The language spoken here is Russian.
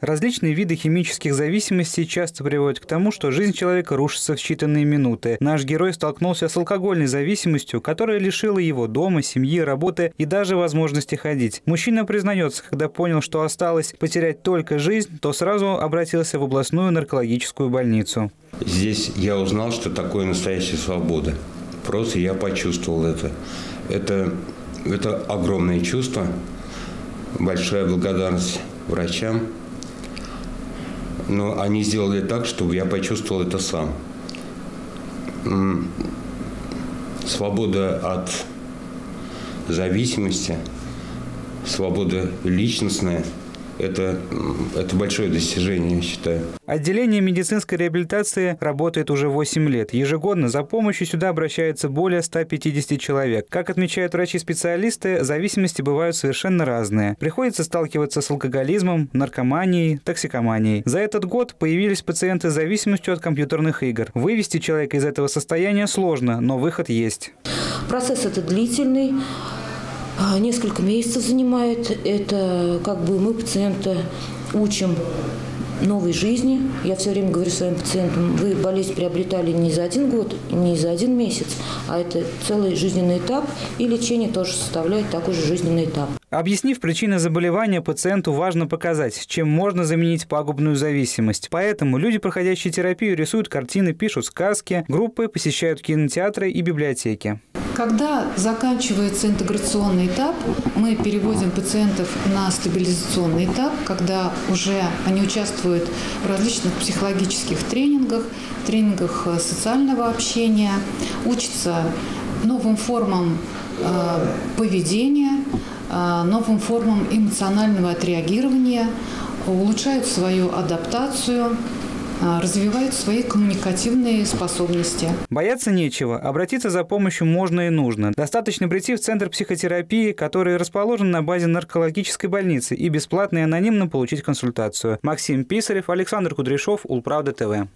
Различные виды химических зависимостей часто приводят к тому, что жизнь человека рушится в считанные минуты. Наш герой столкнулся с алкогольной зависимостью, которая лишила его дома, семьи, работы и даже возможности ходить. Мужчина признается, когда понял, что осталось потерять только жизнь, то сразу обратился в областную наркологическую больницу. Здесь я узнал, что такое настоящая свобода. Просто я почувствовал это. Это огромное чувство, большая благодарность врачам. Но они сделали так, чтобы я почувствовал это сам. Свобода от зависимости, свобода личностная – это большое достижение, я считаю. Отделение медицинской реабилитации работает уже 8 лет. Ежегодно за помощью сюда обращается более 150 человек. Как отмечают врачи-специалисты, зависимости бывают совершенно разные. Приходится сталкиваться с алкоголизмом, наркоманией, токсикоманией. За этот год появились пациенты с зависимостью от компьютерных игр. Вывести человека из этого состояния сложно, но выход есть. Процесс этот длительный. Несколько месяцев занимает. Это как бы мы пациента учим новой жизни. Я все время говорю своим пациентам, вы болезнь приобретали не за один год, не за один месяц, а это целый жизненный этап, и лечение тоже составляет такой же жизненный этап. Объяснив причины заболевания, пациенту важно показать, чем можно заменить пагубную зависимость. Поэтому люди, проходящие терапию, рисуют картины, пишут сказки, группы посещают кинотеатры и библиотеки. Когда заканчивается интеграционный этап, мы переводим пациентов на стабилизационный этап, когда уже они участвуют в различных психологических тренингах, тренингах социального общения, учатся новым формам поведения, новым формам эмоционального отреагирования, улучшают свою адаптацию, развивают свои коммуникативные способности. Бояться нечего. Обратиться за помощью можно и нужно. Достаточно прийти в Центр психотерапии, который расположен на базе наркологической больницы, и бесплатно и анонимно получить консультацию. Максим Писарев, Александр Кудряшов, УлПравда ТВ.